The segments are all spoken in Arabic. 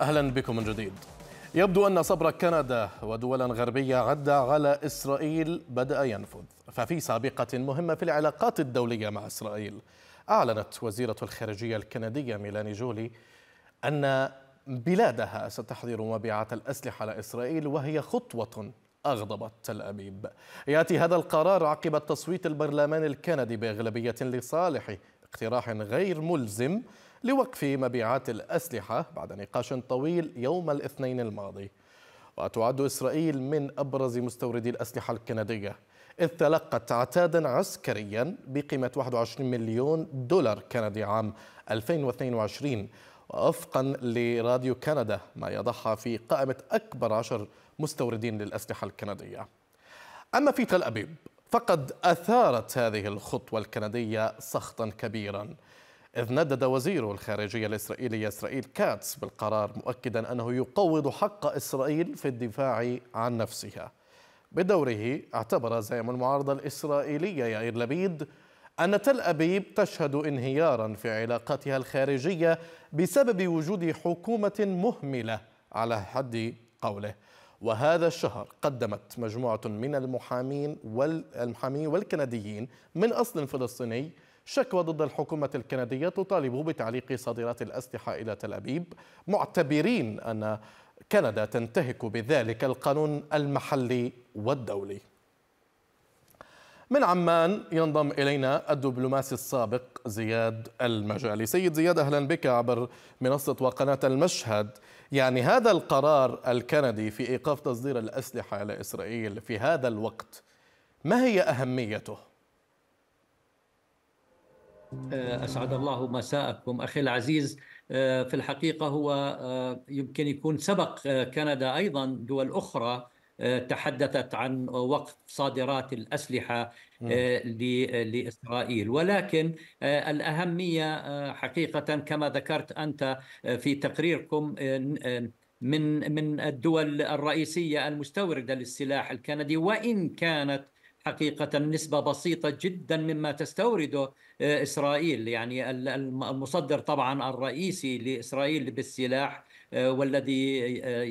أهلا بكم من جديد. يبدو أن صبر كندا ودولا غربية عدة على إسرائيل بدأ ينفذ، ففي سابقة مهمة في العلاقات الدولية مع إسرائيل أعلنت وزيرة الخارجية الكندية ميلاني جولي أن بلادها ستحظر مبيعات الأسلحة لإسرائيل، وهي خطوة أغضبت تل أبيب. يأتي هذا القرار عقب التصويت البرلمان الكندي بأغلبية لصالح اقتراح غير ملزم لوقف مبيعات الأسلحة بعد نقاش طويل يوم الاثنين الماضي. وتعد إسرائيل من أبرز مستوردي الأسلحة الكندية، إذ تلقت عتادا عسكريا بقيمة 21 مليون دولار كندي عام 2022، ووفقا لراديو كندا ما يضعها في قائمة أكبر 10 مستوردين للأسلحة الكندية. أما في تل أبيب فقد أثارت هذه الخطوة الكندية سخطا كبيرا، إذ ندد وزير الخارجية الإسرائيلي إسرائيل كاتس بالقرار مؤكدا أنه يقوض حق إسرائيل في الدفاع عن نفسها. بدوره اعتبر زعيم المعارضة الإسرائيلية يائير لبيد أن تل أبيب تشهد انهيارا في علاقاتها الخارجية بسبب وجود حكومة مهملة على حد قوله. وهذا الشهر قدمت مجموعة من المحامين والكنديين من أصل فلسطيني شكوى ضد الحكومة الكندية تطالب بتعليق صادرات الأسلحة إلى تل أبيب، معتبرين أن كندا تنتهك بذلك القانون المحلي والدولي. من عمان ينضم إلينا الدبلوماسي السابق زياد المجالي. سيد زياد أهلا بك عبر منصة وقناة المشهد. يعني هذا القرار الكندي في إيقاف تصدير الأسلحة إلى إسرائيل في هذا الوقت، ما هي أهميته؟ أسعد الله مساءكم أخي العزيز. في الحقيقة هو يمكن يكون سبق كندا أيضا دول أخرى تحدثت عن وقف صادرات الأسلحة لإسرائيل، ولكن الأهمية حقيقة كما ذكرت أنت في تقريركم من الدول الرئيسية المستوردة للسلاح الكندي، وإن كانت حقيقة نسبة بسيطة جدا مما تستورده إسرائيل. يعني المصدر طبعا الرئيسي لإسرائيل بالسلاح والذي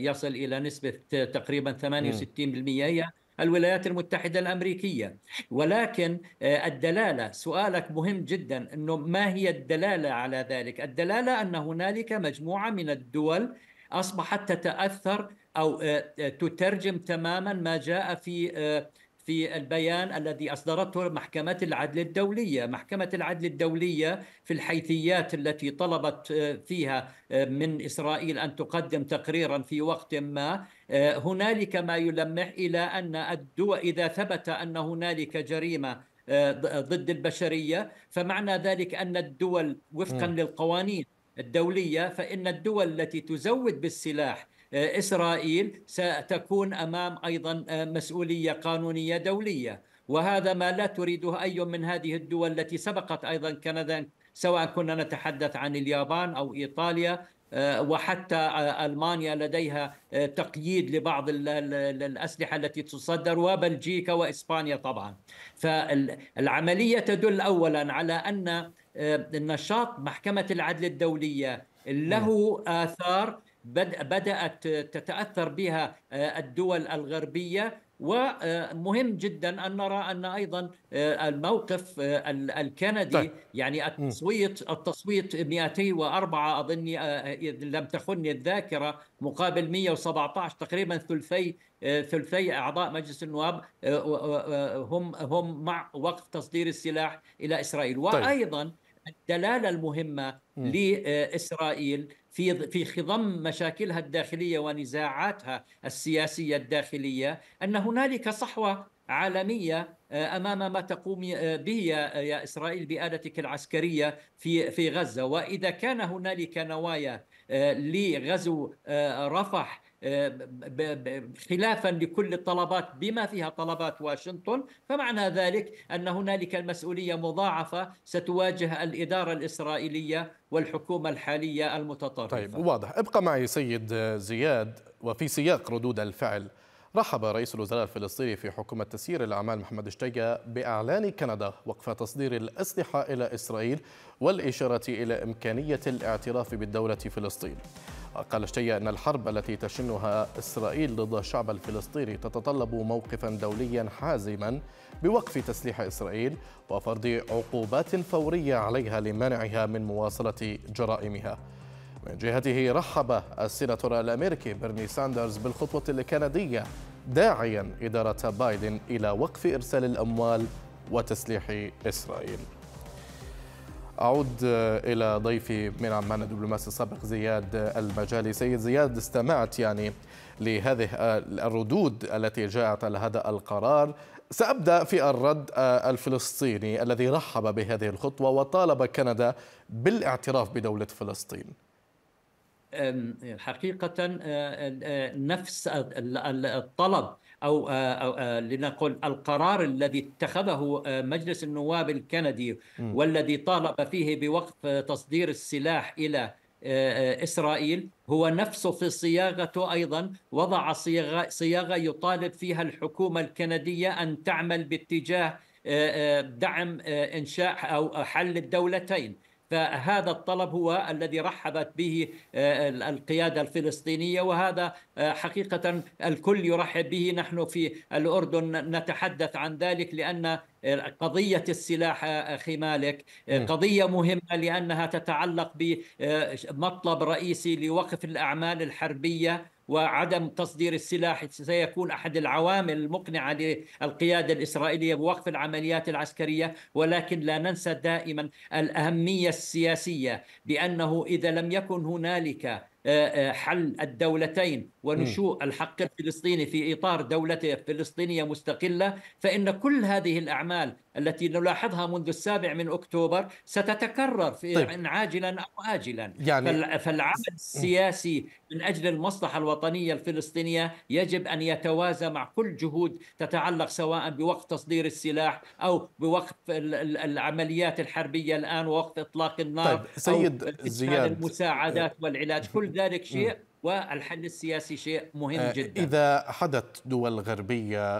يصل إلى نسبة تقريبا 68% هي الولايات المتحدة الأمريكية. ولكن الدلالة، سؤالك مهم جدا، أنه ما هي الدلالة على ذلك؟ الدلالة أن هنالك مجموعة من الدول أصبحت تتأثر أو تترجم تماما ما جاء في البيان الذي أصدرته محكمة العدل الدولية. محكمة العدل الدولية في الحيثيات التي طلبت فيها من إسرائيل أن تقدم تقريرا في وقت ما، هنالك ما يلمح إلى أن الدول إذا ثبت أن هنالك جريمة ضد البشرية، فمعنى ذلك أن الدول وفقا للقوانين الدولية، فإن الدول التي تزود بالسلاح إسرائيل ستكون أمام أيضا مسؤولية قانونية دولية، وهذا ما لا تريده أي من هذه الدول التي سبقت أيضا كندا، سواء كنا نتحدث عن اليابان أو إيطاليا، وحتى ألمانيا لديها تقييد لبعض الأسلحة التي تصدر، وبلجيكا وإسبانيا طبعا. فالعملية تدل أولا على أن نشاط محكمة العدل الدولية له آثار بدأت تتأثر بها الدول الغربية، ومهم جدا أن نرى أن أيضا الموقف الكندي طيب. يعني التصويت 204 أظني لم تخني الذاكرة مقابل 117 تقريبا، ثلثي أعضاء مجلس النواب هم مع وقف تصدير السلاح إلى إسرائيل. وأيضا الدلالة المهمة لإسرائيل في خضم مشاكلها الداخلية ونزاعاتها السياسية الداخلية، أن هنالك صحوة عالمية أمام ما تقوم به يا إسرائيل بآلتك العسكرية في غزة. وإذا كان هنالك نوايا لغزو رفح خلافا لكل الطلبات بما فيها طلبات واشنطن، فمعنى ذلك أن هنالك المسؤولية مضاعفة ستواجه الإدارة الإسرائيلية والحكومة الحالية المتطرفة. طيب واضح. ابقى معي سيد زياد. وفي سياق ردود الفعل، رحب رئيس الوزراء الفلسطيني في حكومة تسيير الأعمال محمد اشتية بإعلان كندا وقف تصدير الأسلحة إلى إسرائيل والإشارة إلى إمكانية الاعتراف بالدولة فلسطين. قال اشتية أن الحرب التي تشنها إسرائيل ضد الشعب الفلسطيني تتطلب موقفا دوليا حازما بوقف تسليح إسرائيل وفرض عقوبات فورية عليها لمنعها من مواصلة جرائمها. من جهته رحب السيناتور الأمريكي بيرني ساندرز بالخطوة الكندية، داعيا إدارة بايدن إلى وقف إرسال الأموال وتسليح إسرائيل. أعود إلى ضيفي من عمان الدبلوماسي السابق زياد المجالي. سيد زياد، استمعت لهذه الردود التي جاءت على هذا القرار. سأبدأ في الرد الفلسطيني الذي رحب بهذه الخطوة وطالب كندا بالاعتراف بدولة فلسطين. حقيقة نفس الطلب أو لنقول القرار الذي اتخذه مجلس النواب الكندي والذي طالب فيه بوقف تصدير السلاح إلى إسرائيل هو نفسه في صياغته، أيضا وضع صياغة يطالب فيها الحكومة الكندية أن تعمل باتجاه دعم إنشاء أو حل الدولتين. فهذا الطلب هو الذي رحبت به القيادة الفلسطينية، وهذا حقيقة الكل يرحب به. نحن في الأردن نتحدث عن ذلك لأن قضية السلاح أخي مالك قضية مهمة، لأنها تتعلق بمطلب رئيسي لوقف الأعمال الحربية، وعدم تصدير السلاح سيكون أحد العوامل المقنعة للقيادة الإسرائيلية بوقف العمليات العسكرية. ولكن لا ننسى دائما الأهمية السياسية، بأنه إذا لم يكن هنالك حل الدولتين ونشوء الحق الفلسطيني في إطار دولته فلسطينية مستقلة، فإن كل هذه الأعمال التي نلاحظها منذ 7 أكتوبر ستتكرر عاجلا أو آجلا. يعني فالعمل السياسي من أجل المصلحة الوطنية الفلسطينية يجب أن يتوازى مع كل جهود تتعلق سواء بوقف تصدير السلاح أو بوقف العمليات الحربية الآن ووقف إطلاق النار. سيد زياد، المساعدات والعلاج، كل ذلك شيء والحل السياسي شيء مهم جدا. إذا حدت دول غربية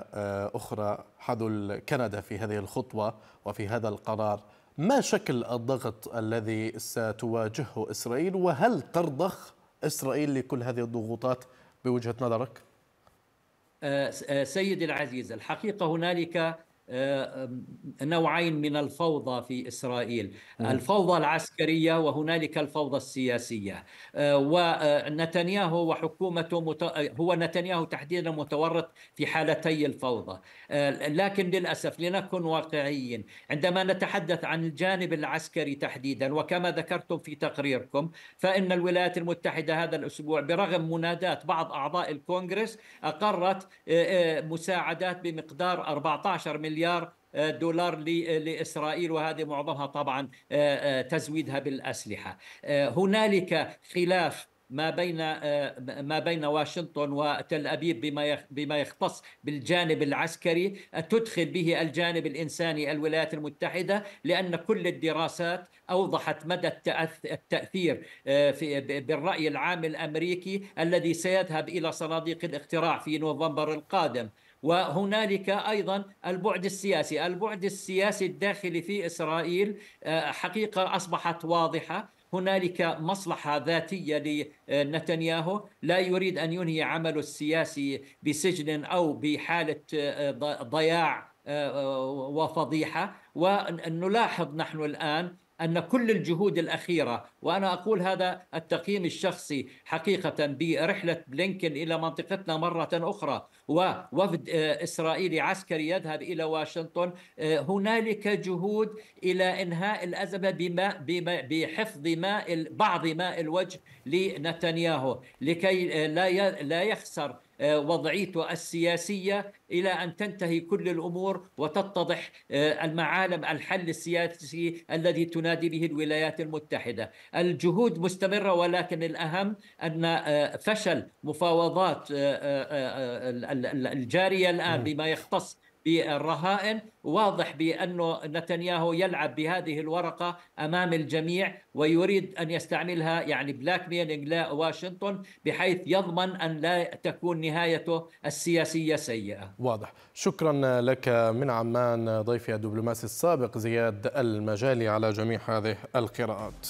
أخرى حذو كندا في هذه الخطوة وفي هذا القرار، ما شكل الضغط الذي ستواجهه إسرائيل؟ وهل ترضخ إسرائيل لكل هذه الضغوطات بوجهة نظرك؟ سيدي العزيز، الحقيقة هنالك نوعين من الفوضى في إسرائيل، الفوضى العسكرية وهنالك الفوضى السياسية. ونتنياهو وحكومته هو نتنياهو تحديدا متورط في حالتي الفوضى. لكن للأسف لنكن واقعيين، عندما نتحدث عن الجانب العسكري تحديدا وكما ذكرتم في تقريركم، فإن الولايات المتحدة هذا الأسبوع برغم منادات بعض أعضاء الكونغرس أقرت مساعدات بمقدار 14 مليار دولار لإسرائيل، وهذه معظمها طبعا تزويدها بالأسلحة. هنالك خلاف ما بين واشنطن وتل أبيب بما يختص بالجانب العسكري تدخل به الجانب الإنساني الولايات المتحدة، لأن كل الدراسات أوضحت مدى التأثير بالرأي العام الأمريكي الذي سيذهب إلى صناديق الاقتراع في نوفمبر القادم. وهنالك أيضا البعد السياسي، الداخلي في إسرائيل حقيقة أصبحت واضحة. هنالك مصلحة ذاتية لنتنياهو، لا يريد أن ينهي عمله السياسي بسجن أو بحالة ضياع وفضيحة. ونلاحظ نحن الآن أن كل الجهود الأخيرة، وأنا أقول هذا التقييم الشخصي حقيقة، برحلة بلينكين إلى منطقتنا مرة أخرى ووفد إسرائيلي عسكري يذهب إلى واشنطن، هنالك جهود إلى إنهاء الأزمة بحفظ بعض ماء الوجه لنتنياهو لكي لا يخسر وضعيته السياسية إلى أن تنتهي كل الأمور وتتضح المعالم الحل السياسي الذي تنادي به الولايات المتحدة. الجهود مستمرة، ولكن الأهم أن فشل مفاوضات الجارية الآن بما يختص بالرهائن واضح بأنه نتنياهو يلعب بهذه الورقة أمام الجميع، ويريد أن يستعملها يعني بلاك ميلينج لواشنطن بحيث يضمن أن لا تكون نهايته السياسية سيئة. واضح. شكرا لك من عمان ضيفي الدبلوماسي السابق زياد المجالي على جميع هذه القراءات.